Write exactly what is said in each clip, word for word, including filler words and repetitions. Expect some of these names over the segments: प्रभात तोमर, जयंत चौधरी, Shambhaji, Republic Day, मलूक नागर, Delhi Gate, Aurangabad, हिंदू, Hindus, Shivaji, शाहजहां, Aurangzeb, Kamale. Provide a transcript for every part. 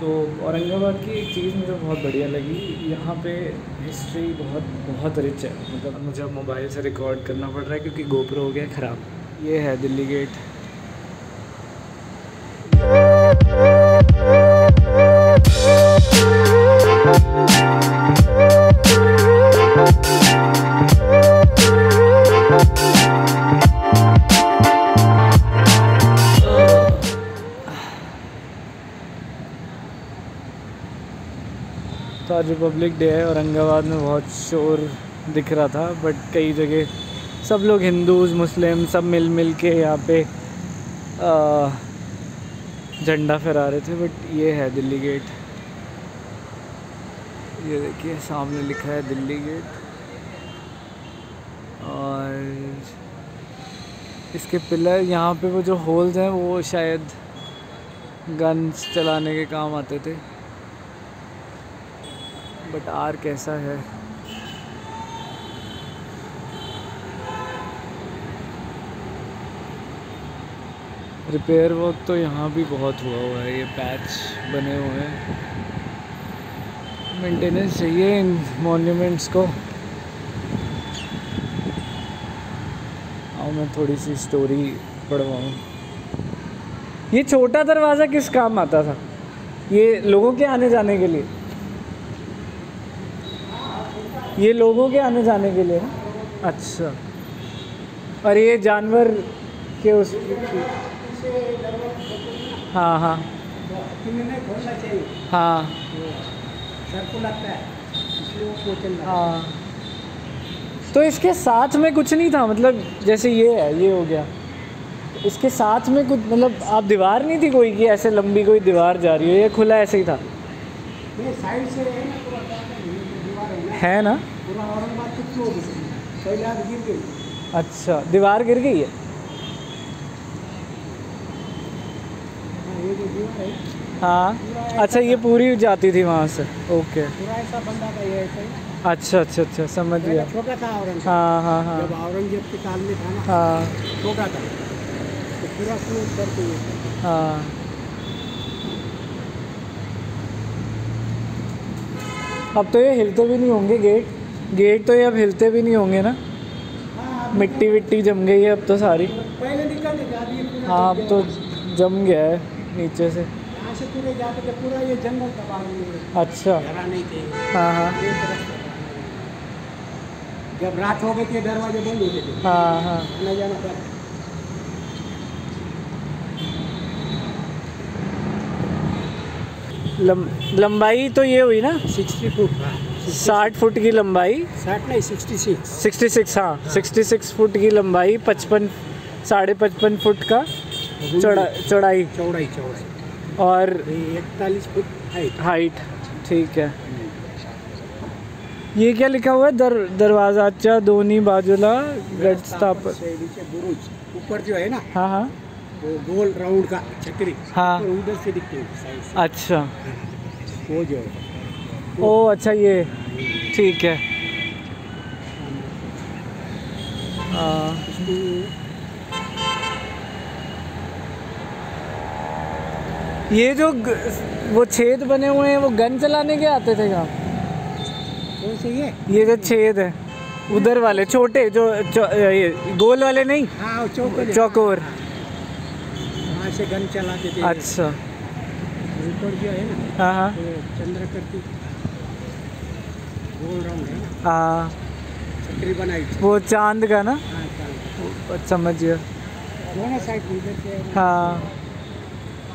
तो औरंगाबाद की एक चीज़ मुझे बहुत बढ़िया लगी, यहाँ पे हिस्ट्री बहुत बहुत रिच है। मतलब मुझे अब मोबाइल से रिकॉर्ड करना पड़ रहा है क्योंकि गोप्रो हो गया ख़राब। ये है दिल्ली गेट। तो आज रिपब्लिक डे है। औरंगाबाद में बहुत शोर दिख रहा था, बट कई जगह सब लोग हिंदूज मुस्लिम सब मिल मिल के यहाँ पे झंडा फहरा रहे थे। बट ये है दिल्ली गेट, ये देखिए सामने लिखा है दिल्ली गेट। और इसके पिलर यहाँ पे वो जो होल्स हैं वो शायद गन्स चलाने के काम आते थे। बट आर कैसा है, रिपेयर वर्क तो यहाँ भी बहुत हुआ हुआ है। ये पैच बने हुए हैं, मेंटेनेंस चाहिए इन मॉन्यूमेंट्स को। आओ मैं थोड़ी सी स्टोरी पढ़वाऊँ। ये छोटा दरवाज़ा किस काम आता था? ये लोगों के आने जाने के लिए, ये लोगों के आने जाने के लिए। अच्छा, और ये जानवर के उस, हाँ हाँ हाँ हाँ तो इसके साथ में कुछ नहीं था। मतलब जैसे ये है, ये हो गया, इसके साथ में कुछ मतलब आप दीवार नहीं थी कोई कि ऐसे लंबी कोई दीवार जा रही हो, ये खुला ऐसे ही था। ये साइड से है ना, अच्छा दीवार गिर गई है। हाँ अच्छा, ये पूरी जाती थी वहाँ से। ओके, अच्छा अच्छा अच्छा समझ गया। छोटा था औरंगजेब, हाँ हाँ हाँ जब औरंगजेब के काल में था ना, हाँ छोटा था तो पूरा पूरा, हाँ। अब तो ये हिलते भी नहीं होंगे गेट, गेट तो ये अब हिलते भी नहीं होंगे ना। मिट्टी विट्टी जम गई है अब तो सारी। पहले निकल जाती, हाँ अब तो जम गया है नीचे से। यहाँ से पूरे जाते थे, पूरा ये जंगल तबाह हो गया। अच्छा, हाँ हाँ जब रात हो गई थी दरवाजे बंद हो गए थे। हाँ हाँ नहीं जाना पड़ता। लम, लंबाई तो ये हुई ना साठ फुट, साठ फुट की लंबाई, साठ नहीं छियासठ, छियासठ हाँ, छियासठ फुट की लंबाई, पचपन साढ़े पचपन फुट का चौड़ाई चौड़ाई चौड़ाई और इकतालीस फुट हाइट। ठीक है, ये क्या लिखा हुआ है? दर दरवाजाचा दोनी बाजूला गट स्थापन। ऊपर जो है ना, हाँ हाँ वो गोल राउंड का चक्री, हाँ उधर से दिखती है। अच्छा वो जो, ओ अच्छा ये ठीक है। आ, ये जो ग, वो छेद बने हुए हैं वो गन चलाने के आते थे यहाँ। कौन से ये? ये जो छेद है उधर वाले छोटे जो चो, ये गोल वाले नहीं, हाँ चौकोर चौकोर से गन चलाते थे। अच्छा ऊपर जो है ना, हाँ हाँ तो चंद्रकर्ती गोल राउंड है ना, हाँ चक्री बनाई वो चांद का ना, हाँ समझिए दोनों साइड से, हाँ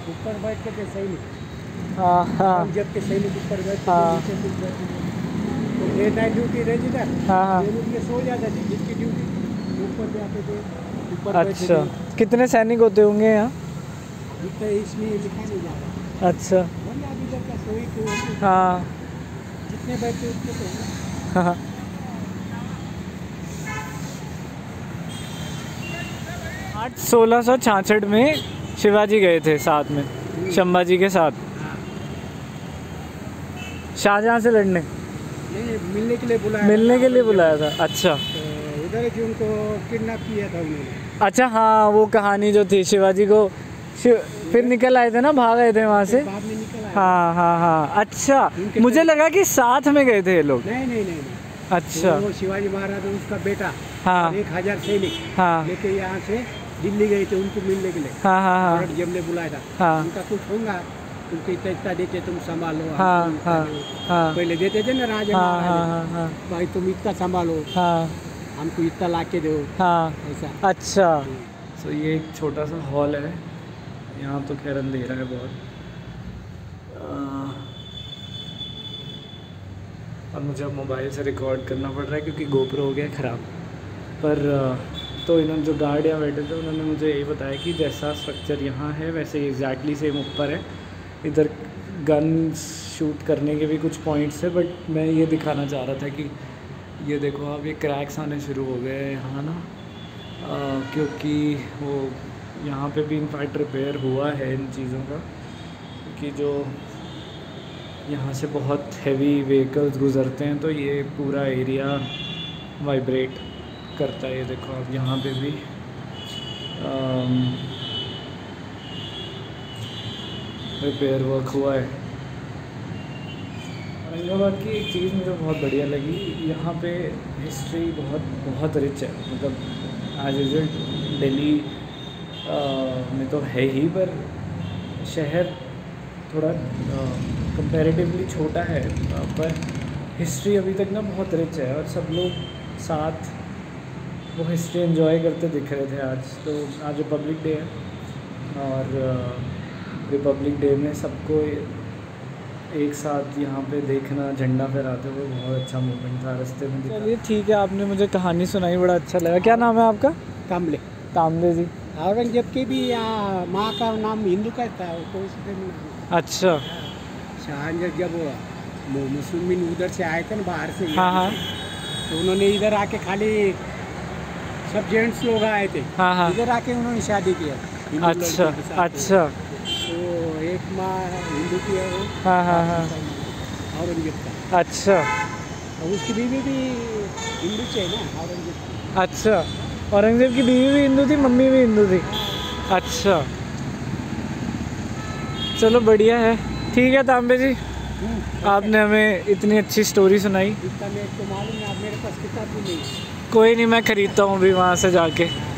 ऊपर बैठ के सैनिक, हाँ हाँ जब के सैनिक ऊपर बैठ, हाँ तो डे नाइट ड्यूटी रहती था। हाँ हाँ सो जाता थी जिसकी ड्यूटी, ऊपर जाते थे ऊपर। अच्छा कितने सैनिक होते होंगे यहाँ? इसमें लिखा नहीं जाता। अच्छा हाँ जितने बैठे उतने तो, हाँ आठ सोलह सौ छियासठ में शिवाजी गए थे साथ में, शंभाजी के साथ शाहजहां से लड़ने, नहीं मिलने के लिए बुलाया, मिलने के लिए बुलाया था। अच्छा तो उधर जो उनको किडनैप किया था उन्होंने। अच्छा हाँ वो कहानी जो थी, शिवाजी को शिव फिर निकल आए थे ना, भाग आए थे वहाँ से। हाँ हाँ हाँ अच्छा, मुझे लगा कि साथ में गए थे ये लोग। नहीं नहीं नहीं, नहीं। अच्छा, वो शिवाजी महाराज उसका बेटा, हाँ, एक हजार सैनिक, हाँ, लेके यहाँ से दिल्ली गए थे उनको मिलने के लिए। हाँ हाँ हाँ औरंगजेब ने बुलाया था, उनका कुछ होगा उनको इतना इतना देते तुम संभालो। हाँ हाँ पहले देते थे ना राजा, भाई तुम इतना संभालो, हमको इतना ला के दो, हाँ ऐसा। अच्छा, तो ये एक छोटा सा हॉल है यहाँ, तो खैर अंधेरा है बहुत, और मुझे अब मोबाइल से रिकॉर्ड करना पड़ रहा है क्योंकि गोप्रो हो गया ख़राब। पर तो इन्होंने जो गार्ड यहाँ बैठे थे उन्होंने मुझे यही बताया कि जैसा स्ट्रक्चर यहाँ है वैसे एग्जैक्टली सेम ऊपर है। इधर गन्स शूट करने के भी कुछ पॉइंट्स है, बट मैं ये दिखाना चाह रहा था कि ये देखो अब ये क्रैक्स आने शुरू हो गए यहाँ ना, आ, क्योंकि वो यहाँ पे भी इनफैक्ट रिपेयर हुआ है इन चीज़ों का, कि जो यहाँ से बहुत हैवी व्हीकल्स गुज़रते हैं तो ये पूरा एरिया वाइब्रेट करता है। ये देखो आप यहाँ पे भी रिपेयर वर्क हुआ है। औरंगाबाद की एक चीज़ मुझे बहुत बढ़िया लगी, यहाँ पे हिस्ट्री बहुत बहुत रिच है, मतलब एज यूजुअल दिल्ली में तो है ही, पर शहर थोड़ा कंपैरेटिवली छोटा है, पर हिस्ट्री अभी तक ना बहुत रिच है और सब लोग साथ वो हिस्ट्री एंजॉय करते दिख रहे थे आज। तो आज रिपब्लिक डे है और रिपब्लिक डे में सबको एक साथ यहाँ पे देखना झंडा फहराते हुए बहुत अच्छा मोमेंट था रास्ते में। चलिए ठीक है, आपने मुझे कहानी सुनाई, बड़ा अच्छा लगा। क्या नाम है आपका? कामले। कामले जी, औरंगजेब के भी माँ का नाम हिंदू का था तो उसके। अच्छा, शाहजहां जब मुस्लिम उधर से आए थे ना बाहर से, हाँ हाँ, तो उन्होंने इधर आके खाली सब जेंट्स लोग आए थे, हाँ हाँ, इधर आके उन्होंने शादी किया। अच्छा अच्छा, एक माँ हिंदू की है वो, हाँ हाँ हाँ, औरंगजेब का। अच्छा, और उसकी बीवी भी हिंदू थी ना, औरंगजेब। अच्छा, औरंगजेब की बीवी भी हिंदू थी, मम्मी भी हिंदू थी। अच्छा, चलो बढ़िया है। ठीक है तांबे जी, आपने हमें इतनी अच्छी स्टोरी सुनाई। इतना मैं तो मालूम है, आप मेरे पास किताब भी नहीं। कोई नहीं, मैं खरीदता हूँ अभी वहाँ से जाके।